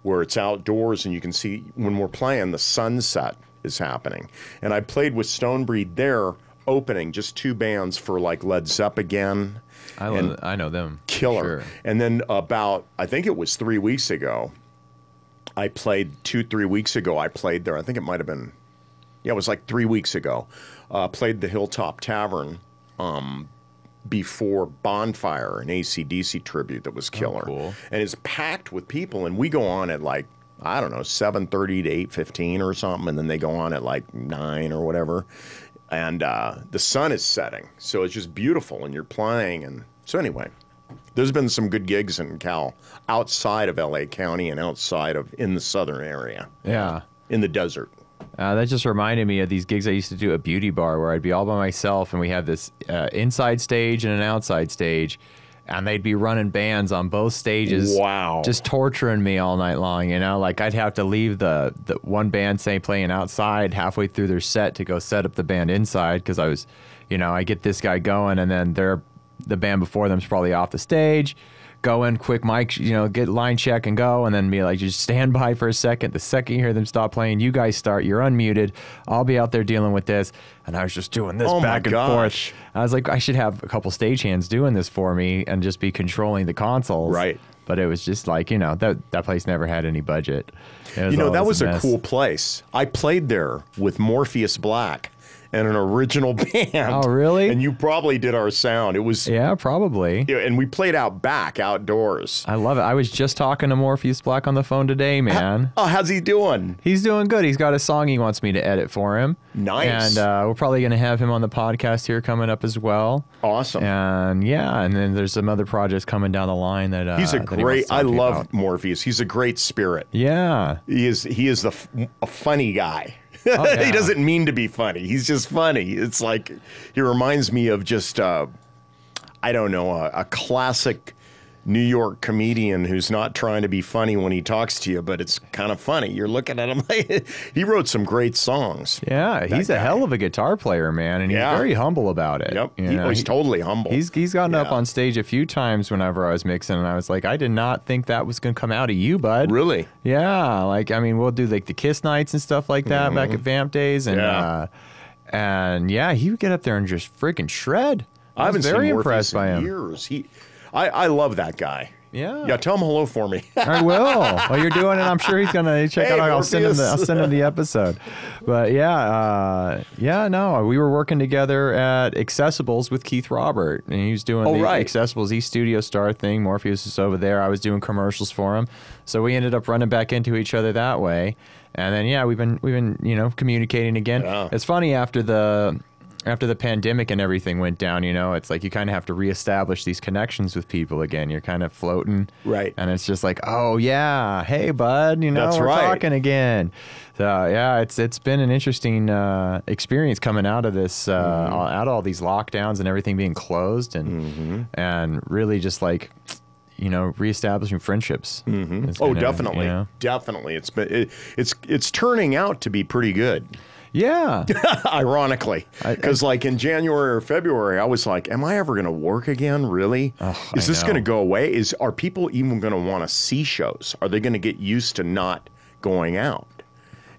where it's outdoors, and you can see when we're playing, the sunset is happening. And I played with Stonebreed there, opening just 2 bands for like Led Zeppelin again. I know them. Killer. Sure. And then about, I think it was 3 weeks ago, I played 2-3 weeks ago. I played there. I think it might have been, yeah, it was like 3 weeks ago. Played the Hilltop Tavern before Bonfire, an AC/DC tribute that was killer. Oh, cool. And it's packed with people, and we go on at like, I don't know, 7:30 to 8:15 or something, and then they go on at like 9 or whatever. And the sun is setting, so it's just beautiful, and you're playing. And so anyway, there's been some good gigs in Cal, outside of LA County and outside of, in the southern area. Yeah. In the desert. That just reminded me of these gigs I used to do at Beauty Bar, where I'd be all by myself, and we have this inside stage and an outside stage, and they'd be running bands on both stages. Wow. Just torturing me all night long, you know? Like, I'd have to leave the one band, say, playing outside halfway through their set to go set up the band inside, because I was, you know, I get this guy going, and then the band before them's probably off the stage. Go in, quick mic, you know, get line check and go, and then be like, just stand by for a second. The second you hear them stop playing, you guys start, you're unmuted. I'll be out there dealing with this. And I was just doing this back and forth. I was like, I should have a couple stagehands doing this for me and just be controlling the consoles. Right. But it was just like, you know, that place never had any budget. You know, that was a cool place. I played there with Morpheus Black and an original band. Oh, really? And you probably did our sound. It was... Yeah, probably. Yeah, and we played out back, outdoors. I love it. I was just talking to Morpheus Black on the phone today, man. Oh, how's he doing? He's doing good. He's got a song he wants me to edit for him. Nice. And we're probably going to have him on the podcast here coming up as well. Awesome. And yeah, and then there's some other projects coming down the line that... He's a great... I love Morpheus. He's a great spirit. Yeah. He is a funny guy. Oh, yeah. He doesn't mean to be funny. He's just funny. It's like, he reminds me of just, I don't know, a classic New York comedian who's not trying to be funny when he talks to you, but it's kind of funny. You're looking at him like, he wrote some great songs. Yeah, he's a hell of a guitar player, man, and he's very humble about it. Yep, he's totally humble. He's gotten up on stage a few times whenever I was mixing, and I was like, I did not think that was going to come out of you, bud. Really? Yeah, like, I mean, we'll do like the KISS nights and stuff like that back at Vamp Days, and yeah, he would get up there and just freaking shred. I was very impressed by him. Years. I love that guy. Yeah. Yeah, tell him hello for me. I will. Well, you're doing it. I'm sure he's going to check out. I'll send him the episode. But yeah, no, we were working together at Accessibles with Keith Robert, and he was doing Accessibles E Studio Star thing. Morpheus is over there. I was doing commercials for him. So we ended up running back into each other that way. And then, yeah, we've been, you know, communicating again. Yeah. It's funny after the pandemic and everything went down, you know, it's like you kind of have to reestablish these connections with people again. You're kind of floating. Right. And it's just like, oh, yeah, hey, bud, you know, we're talking again. So, yeah, it's been an interesting experience coming out of this, out of all these lockdowns and everything being closed and really just like, you know, reestablishing friendships. Oh, definitely. You know? Definitely. It's turning out to be pretty good. Yeah. Ironically. Because like in January or February, I was like, am I ever going to work again? Really? Oh, is this going to go away? Are people even going to want to see shows? Are they going to get used to not going out?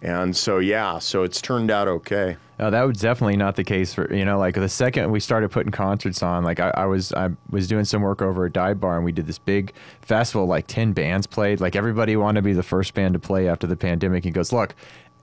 And so, yeah, so it's turned out okay. That was definitely not the case for, you know, like the second we started putting concerts on, like I was doing some work over at Dive Bar, and we did this big festival, like 10 bands played. Like everybody wanted to be the first band to play after the pandemic. He goes, look,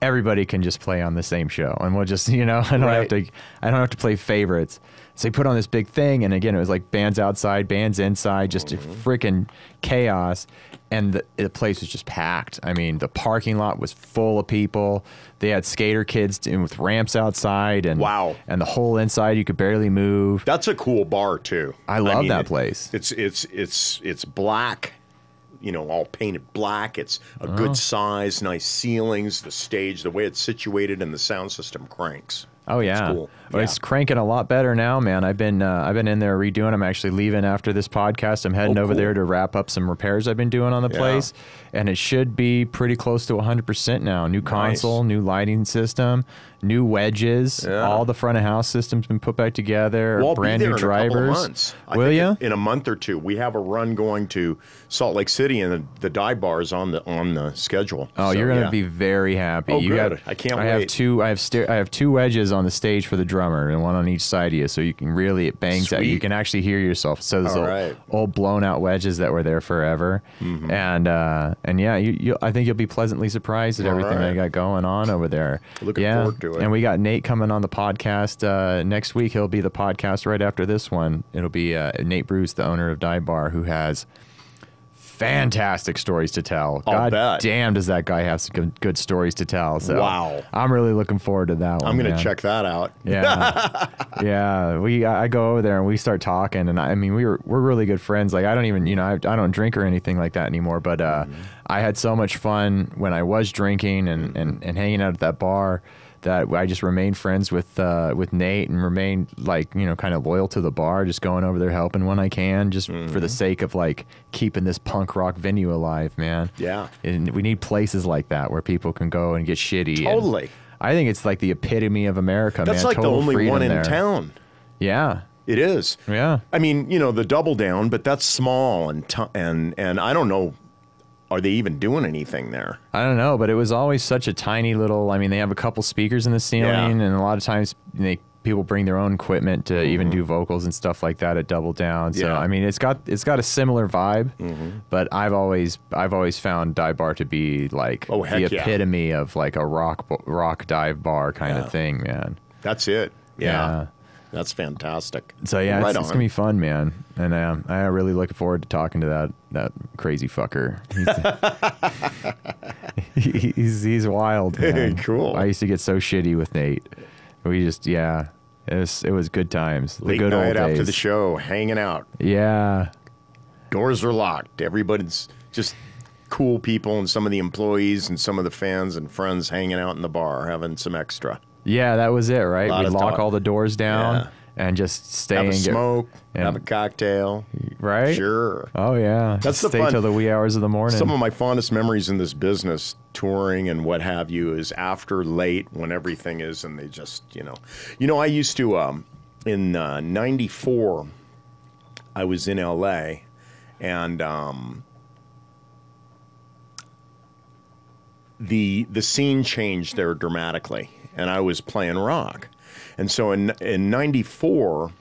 everybody can just play on the same show, and we'll just, you know, I don't have to play favorites. So they put on this big thing, and again, it was like bands outside, bands inside, just freaking chaos, and the place was just packed. I mean, the parking lot was full of people. They had skater kids with ramps outside, and and the whole inside you could barely move. That's a cool bar too. I mean, that place. It's black. You know, all painted black. It's a good size, nice ceilings, the stage, the way it's situated, and the sound system cranks. Oh yeah, it's cool. Well, it's cranking a lot better now, man. I've been in there redoing. I'm actually leaving after this podcast. I'm heading over there to wrap up some repairs I've been doing on the place, and it should be pretty close to 100% now. New console, new lighting system, new wedges. Yeah. All the front of house system's been put back together. We'll brand new drivers. Will you? In a month or two, we have a run going to Salt Lake City, and the dive bar is on the schedule. Oh, so, you're gonna be very happy. Oh, good. I can't wait. I have two wedges on the stage for the drummer, and one on each side of you, so you can really, it bangs out. You can actually hear yourself. So those old blown out wedges that were there forever, and yeah, I think you'll be pleasantly surprised at everything they got going on over there. Looking forward to it. And we got Nate coming on the podcast next week. He'll be the podcast right after this one. It'll be Nate Bruce, the owner of Dive Bar, who has fantastic stories to tell. God damn, does that guy have some good stories to tell. So I'm really looking forward to that one. I'm going to check that out. Yeah. I go over there and we start talking, and I mean, we're really good friends. Like I don't even, you know, I don't drink or anything like that anymore, but I had so much fun when I was drinking and hanging out at that bar that I just remained friends with Nate, and remained, like, you know, kind of loyal to the bar, just going over there helping when I can, just for the sake of, like, keeping this punk rock venue alive, man. Yeah. And we need places like that where people can go and get shitty. Totally. And I think it's like the epitome of America, man. That's like the only one in town. Yeah. It is. Yeah. I mean, you know, the Double Down, but that's small, and I don't know. Are they even doing anything there? I don't know, but it was always such a tiny little, I mean, they have a couple speakers in the ceiling, and a lot of times people bring their own equipment to even do vocals and stuff like that at Double Down. So, I mean, it's got a similar vibe, but I've always found Dive Bar to be like the epitome of like a rock dive bar kind of thing, man. That's it. Yeah. That's fantastic. So yeah, it's going to be fun, man. And I really look forward to talking to that crazy fucker. He's wild, man. Cool. I used to get so shitty with Nate. We just, it was good times. Late the good night old days. After the show, hanging out. Yeah. Doors are locked. Everybody's just cool people, and some of the employees and some of the fans and friends hanging out in the bar having some extra. Yeah, that was it, right? We'd lock all the doors down, and just stay have and a smoke, and have a cocktail. Right? Sure. Oh, yeah. That's the fun. Stay till the wee hours of the morning. Some of my fondest memories in this business, touring and what have you, is after late when everything is, and they just, you know. You know, I used to, in 94, I was in L.A., and the scene changed there dramatically, and I was playing rock. And so in 94,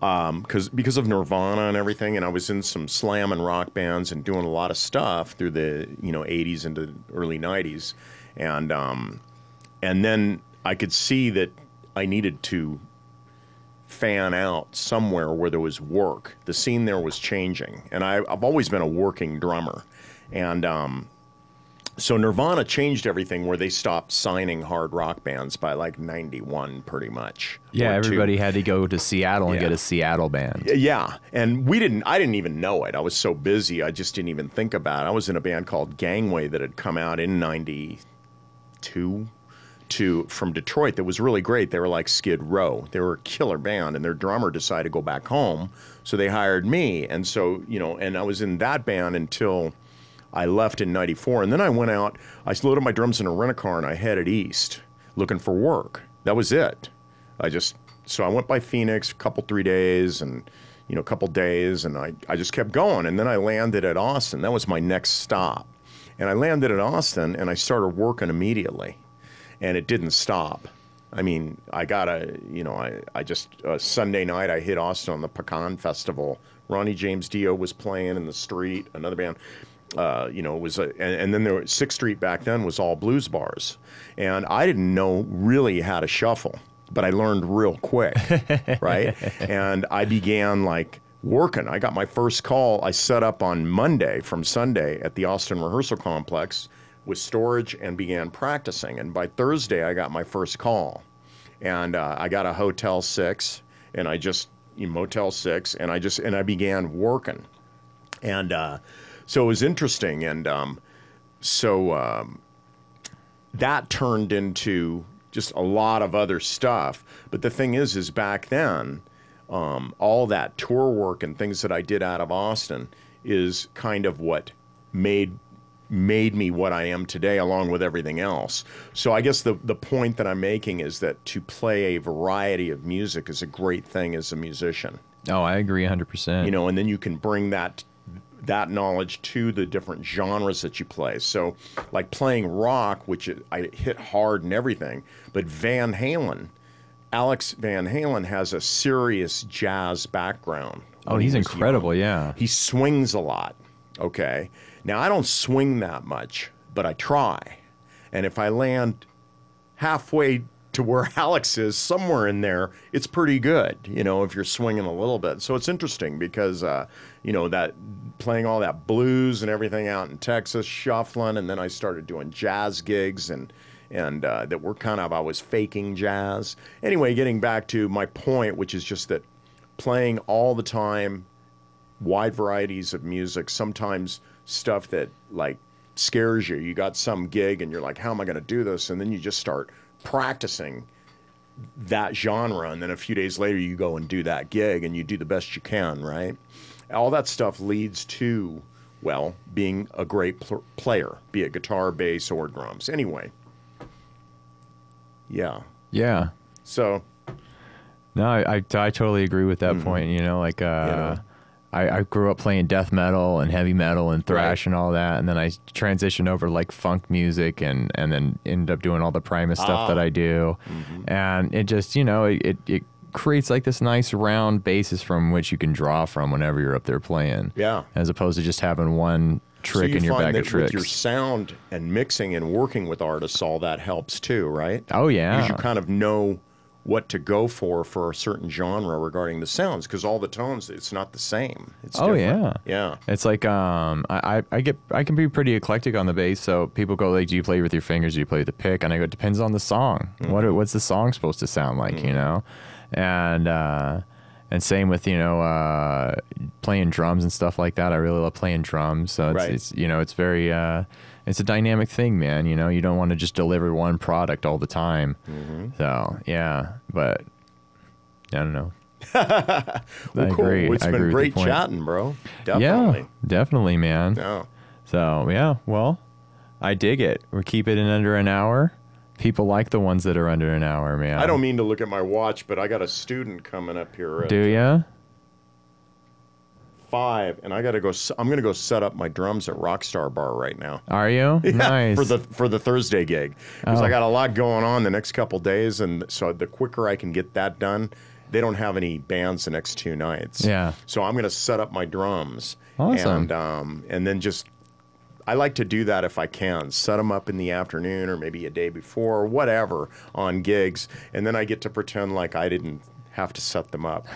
because of Nirvana and everything, and I was in some slam and rock bands and doing a lot of stuff through the, you know, 80s into early 90s. And then I could see that I needed to fan out somewhere where there was work. The scene there was changing. And I've always been a working drummer. And so Nirvana changed everything where they stopped signing hard rock bands by like 91 pretty much. Yeah, everybody had to go to Seattle and get a Seattle band. Yeah, and I didn't even know it. I was so busy, I just didn't even think about it. I was in a band called Gangway that had come out in 92 from Detroit that was really great. They were like Skid Row. They were a killer band, and their drummer decided to go back home, so they hired me. And so, you know, and I was in that band until I left in 94, and then I went out, I loaded my drums in a rent-a-car, and I headed east looking for work. That was it. So I went by Phoenix a couple days, and I just kept going, and then I landed at Austin. That was my next stop. And I landed at Austin, and I started working immediately, and it didn't stop. I mean, I got a, you know, Sunday night I hit Austin on the Pecan Festival. Ronnie James Dio was playing in the street, another band. You know, it was and then there was 6th Street back then was all blues bars, and I didn't know really how to shuffle, but I learned real quick, right? And I began like working. I got my first call. I set up on Monday from Sunday at the Austin Rehearsal Complex with storage and began practicing. And by Thursday, I got my first call, and I got a Motel 6, and I began working, and so it was interesting, and that turned into just a lot of other stuff. But the thing is back then, all that tour work and things that I did out of Austin is kind of what made me what I am today, along with everything else. So I guess the point that I'm making is that to play a variety of music is a great thing as a musician. Oh, I agree 100%. You know, and then you can bring that knowledge to the different genres that you play. So like playing rock, which I hit hard and everything, but Van Halen, Alex Van Halen has a serious jazz background. Oh, he's incredible, yeah. He swings a lot, okay? Now, I don't swing that much, but I try. And if I land halfway to where Alex is, somewhere in there, it's pretty good, you know, if you're swinging a little bit. So it's interesting because, you know, that playing all that blues and everything out in Texas, shuffling, and then I started doing jazz gigs and that were kind of, I was faking jazz. Anyway, getting back to my point, which is just that playing all the time, wide varieties of music, sometimes stuff that like scares you. You got some gig and you're like, how am I going to do this? And then you just start practicing that genre, and then a few days later you go and do that gig and you do the best you can, right? All that stuff leads to, well, being a great player, be it guitar, bass, or drums. Anyway, yeah. So no, I totally agree with that point, you know, like I grew up playing death metal and heavy metal and thrash and all that, and then I transitioned over to like funk music and then ended up doing all the Primus stuff that I do. Mm-hmm. And it just, you know, it creates like this nice round basis from which you can draw from whenever you're up there playing. Yeah. As opposed to just having one trick in your bag of tricks. With your sound and mixing and working with artists, all that helps too, right? Oh, yeah. Because you kind of know what to go for a certain genre regarding the sounds, because all the tones, it's not the same. It's different. Yeah. It's like I can be pretty eclectic on the bass. So people go like, do you play with your fingers? Do you play with the pick? And I go, it depends on the song. Mm-hmm. What's the song supposed to sound like? Mm-hmm. You know, and same with, you know, playing drums and stuff like that. I really love playing drums. So it's you know, it's very. It's a dynamic thing, man. You know, you don't want to just deliver one product all the time. Mm-hmm. So, yeah, but I don't know. Well, I agree. It's been great chatting, bro. Definitely. Yeah, definitely, man. Yeah. So, yeah, well, I dig it. We keep it in under an hour. People like the ones that are under an hour, man. I don't mean to look at my watch, but I got a student coming up here. Do ya? 5, and I gotta go. I'm gonna go set up my drums at Rockstar Bar right now. Are you? Yeah, nice. For the Thursday gig, because I got a lot going on the next couple days, and so the quicker I can get that done. They don't have any bands the next 2 nights. Yeah. So I'm gonna set up my drums. Awesome. And then just, I like to do that if I can. Set them up in the afternoon or maybe a day before or whatever on gigs, and then I get to pretend like I didn't have to set them up.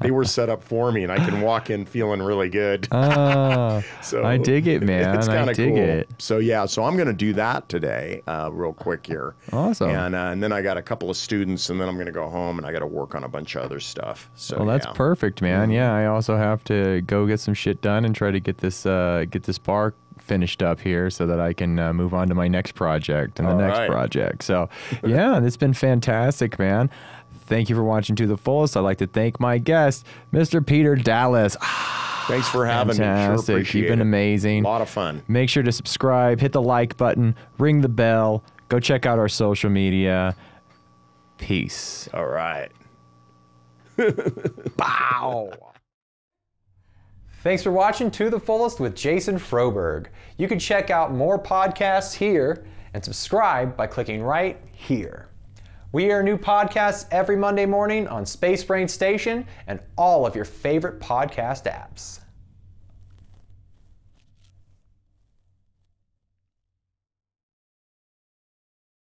They were set up for me, and I can walk in feeling really good. So I dig it, man. It's kind of cool. It. So yeah, so I'm gonna do that today, real quick here. Awesome. And then I got a couple of students, and then I'm gonna go home and I got to work on a bunch of other stuff. So well, that's perfect, man. Yeah, I also have to go get some shit done and try to get this bar finished up here so that I can move on to my next project and the next project. So yeah, it's been fantastic, man. Thank you for watching To The Fullest. I'd like to thank my guest, Mr. Peter Dallas. Thanks for having me. Sure appreciate it. You've been amazing. A lot of fun. Make sure to subscribe, hit the like button, ring the bell, go check out our social media. Peace. All right. Bow. Thanks for watching To The Fullest with Jason Froberg. You can check out more podcasts here and subscribe by clicking right here. We air new podcasts every Monday morning on Space Brain Station and all of your favorite podcast apps.